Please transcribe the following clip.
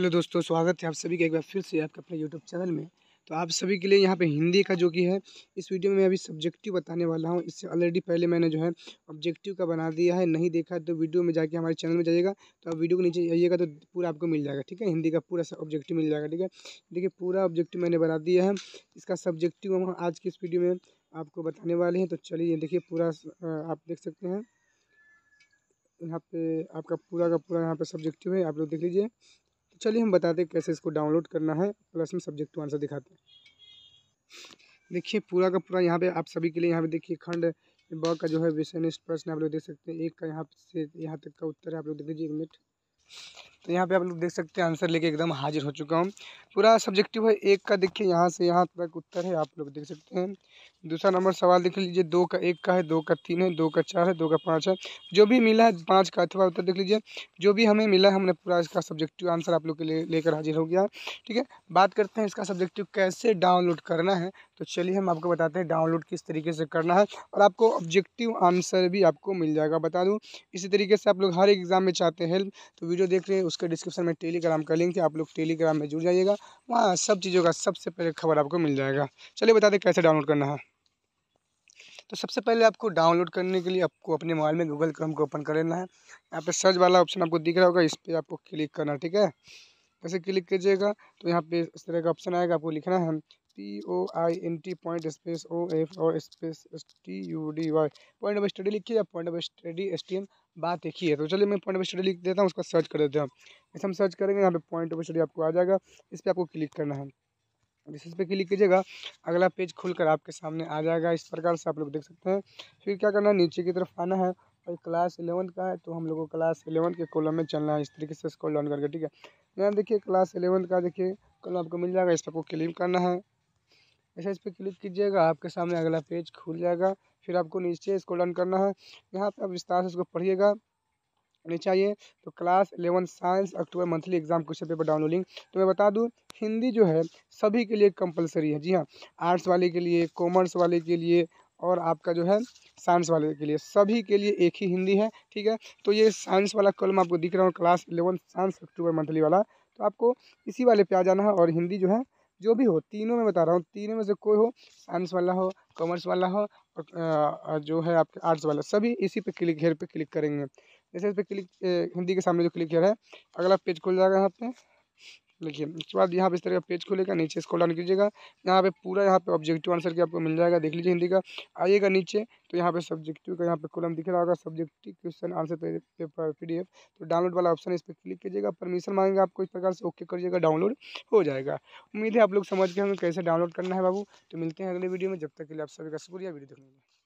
Hello दोस्तों, स्वागत है आप सभी का एक बार फिर से आपके अपने यूट्यूब चैनल में। तो आप सभी के लिए यहाँ पे हिंदी का जो कि है इस वीडियो में मैं अभी सब्जेक्टिव बताने वाला हूँ। इससे ऑलरेडी पहले मैंने जो है ऑब्जेक्टिव का बना दिया है, नहीं देखा तो वीडियो में जाके हमारे चैनल में जाइएगा, तो आप वीडियो के नीचे जाइएगा तो पूरा आपको मिल जाएगा। ठीक है, हिंदी का पूरा ऑब्जेक्टिव मिल जाएगा। ठीक है, देखिए पूरा ऑब्जेक्टिव मैंने बना दिया है, इसका सब्जेक्टिव हम आज की इस वीडियो में आपको बताने वाले हैं। तो चलिए देखिए पूरा आप देख सकते हैं, यहाँ पे आपका पूरा का पूरा यहाँ पे सब्जेक्टिव है, आप लोग देख लीजिए। तो चलिए हम बताते हैं कैसे इसको डाउनलोड करना है, प्लस में सब्जेक्टिव आंसर दिखाते हैं। देखिए पूरा का पूरा यहाँ पे आप सभी के लिए, यहाँ पे देखिए खंड ब का जो है विषयनिष्ठ प्रश्न आप लोग देख सकते हैं, एक का यहाँ से यहाँ तक का उत्तर है, आप लोग देख लीजिए एक मिनट। तो यहाँ पे आप लोग देख सकते हैं आंसर लेके एकदम हाजिर हो चुका हूँ। पूरा सब्जेक्टिव है, एक का देखिए यहाँ से यहाँ तक उत्तर है, आप लोग देख सकते हैं। दूसरा नंबर सवाल देख लीजिए, दो का एक का है, दो का तीन है, दो का चार है, दो का पाँच है, जो भी मिला है पाँच का अथवा उत्तर देख लीजिए। जो भी हमें मिला हमने पूरा इसका सब्जेक्टिव आंसर आप लोग के लिए लेकर हाजिर हो गया। ठीक है, बात करते हैं इसका सब्जेक्टिव कैसे डाउनलोड करना है। तो चलिए हम आपको बताते हैं डाउनलोड किस तरीके से करना है, और आपको ऑब्जेक्टिव आंसर भी आपको मिल जाएगा। बता दूँ इसी तरीके से आप लोग हर एग्जाम में चाहते हैं हेल्प, तो वीडियो देख रहे हैं उसके डिस्क्रिप्शन में टेलीग्राम का लिंक है, आप लोग टेलीग्राम में जुड़ जाइएगा, वहाँ सब चीज़ों का सबसे पहले खबर आपको मिल जाएगा। चलिए बताते हैं कैसे डाउनलोड करना है। तो सबसे पहले आपको डाउनलोड करने के लिए आपको अपने मोबाइल में गूगल क्रोम को ओपन कर लेना है। यहाँ पे सर्च वाला ऑप्शन आपको दिख रहा होगा, इस पर आपको क्लिक करना है। ठीक है, जैसे क्लिक कीजिएगा तो यहाँ पे इस तरह का ऑप्शन आएगा, आपको लिखना है POINT पॉइंट स्पेस OF और space STUDY, point of study लिखिए या पॉइंट ऑफ स्टडी STM, बात एक ही है। तो चलिए मैं पॉइंट ऑफ स्टडी लिख देता हूँ, उसका सर्च कर देते हैं। जैसे हम सर्च करेंगे यहाँ पे पॉइंट ऑफ स्टडी आपको आ जाएगा, इस पर आपको क्लिक करना है। जैसे इस पर क्लिक कीजिएगा अगला पेज खुलकर आपके सामने आ जाएगा, इस प्रकार से आप लोग देख सकते हैं। फिर क्या करना है, नीचे की तरफ आना है, और क्लास 11 का है तो हम लोगों को क्लास 11 के कॉलम में चलना है, इस तरीके से स्क्रॉल डाउन करके। ठीक है, यहाँ देखिए क्लास 11 का देखिए कॉलम आपको मिल जाएगा, इस पर आपको क्लिक करना है। ऐसा इस पर क्लिक कीजिएगा, आपके सामने अगला पेज खुल जाएगा, फिर आपको नीचे स्क्रॉल डाउन करना है। यहाँ पे आप विस्तार से इसको पढ़िएगा, नीचे आइए तो class 11 science October monthly exam question paper downloading. तो मैं बता दूं हिंदी जो है सभी के लिए कंपलसरी है। जी हाँ, आर्ट्स वाले के लिए, कॉमर्स वाले के लिए, और आपका जो है साइंस वाले के लिए, सभी के लिए एक ही हिंदी है। ठीक है, तो ये साइंस वाला कॉलम आपको दिख रहा है, क्लास 11 साइंस अक्टूबर मंथली वाला, तो आपको इसी वाले पे आ जाना है। और हिंदी जो है जो भी हो, तीनों में बता रहा हूँ, तीनों में से कोई हो, साइंस वाला हो, कॉमर्स वाला हो, और जो है आपके आर्ट्स वाला, सभी इसी पे क्लिक हेयर पे क्लिक करेंगे। जैसे इस पर क्लिक, हिंदी के सामने जो क्लिक हेयर है अगला पेज खुल जाएगा। यहाँ पे देखिए उसके बाद यहाँ पे इस तरह का पेज खुलेगा, नीचे स्क्रॉल डाउन कीजिएगा, यहाँ पे पूरा यहाँ पे ऑब्जेक्टिव आंसर की आपको मिल जाएगा। देख लीजिए हिंदी का, आइएगा नीचे तो यहाँ पे सब्जेक्टिव का यहाँ पे कॉलम दिख रहा होगा, subjective question answer paper PDF, तो डाउनलोड वाला ऑप्शन, इस पर क्लिक कीजिएगा, परमिशन मांगेगा आपको, इस प्रकार से ओके करिएगा, डाउनलोड हो जाएगा। उम्मीद है आप लोग समझ गए होंगे कैसे डाउनलोड करना है बाबू। तो मिलते हैं अगले वीडियो में, जब तक के लिए आप सभी का शुक्रिया वीडियो देखने के लिए।